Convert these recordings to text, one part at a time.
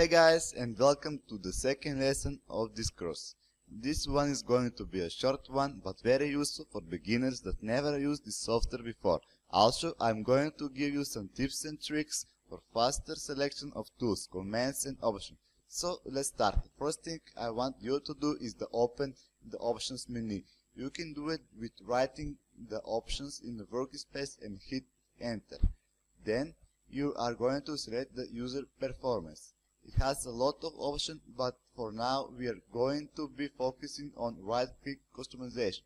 Hey guys, and welcome to the second lesson of this course. This one is going to be a short one but very useful for beginners that never used this software before. Also, I'm going to give you some tips and tricks for faster selection of tools, commands and options. So let's start. First thing I want you to do is to open the options menu. You can do it with writing the options in the workspace and hit enter. Then you are going to select the user performance. It has a lot of options, but for now we are going to be focusing on right-click customization.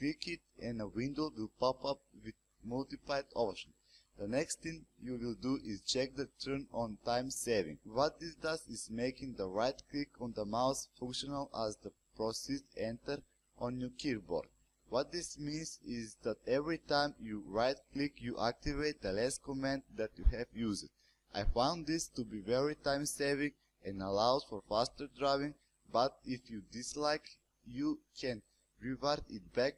Click it and a window will pop up with multiplied options. The next thing you will do is check the turn on time saving. What this does is making the right click on the mouse functional as the proceed enter on your keyboard. What this means is that every time you right click you activate the last command that you have used. I found this to be very time saving and allows for faster driving, but if you dislike, you can revert it back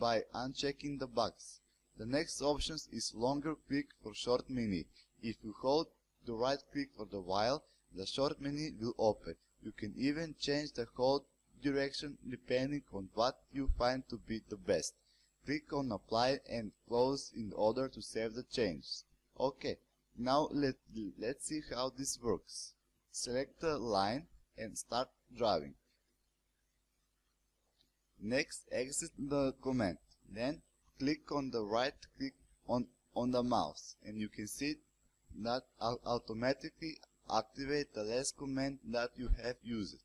by unchecking the box. The next option is longer click for short menu. If you hold the right click for a while, the short menu will open. You can even change the hold direction depending on what you find to be the best. Click on apply and close in order to save the changes. Okay. Now let's see how this works. Select the line and start drawing. Next, exit the command. Then click on the right click on the mouse, and you can see that automatically activate the last command that you have used.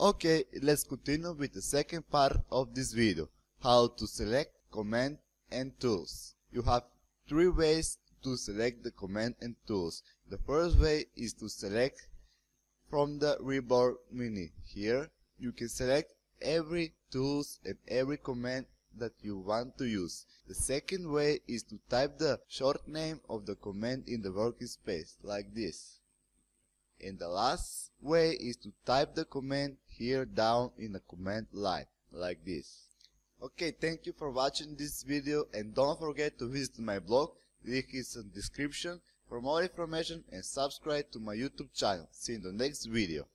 Okay, let's continue with the second part of this video, how to select command and tools. You have 3 ways to select the command and tools. The first way is to select from the rebar menu. Here you can select every tools and every command that you want to use. The second way is to type the short name of the command in the workspace like this. And the last way is to type the command here down in the command line like this. Okay, thank you for watching this video and don't forget to visit my blog. Link is in the description for more information and subscribe to my YouTube channel. See you in the next video.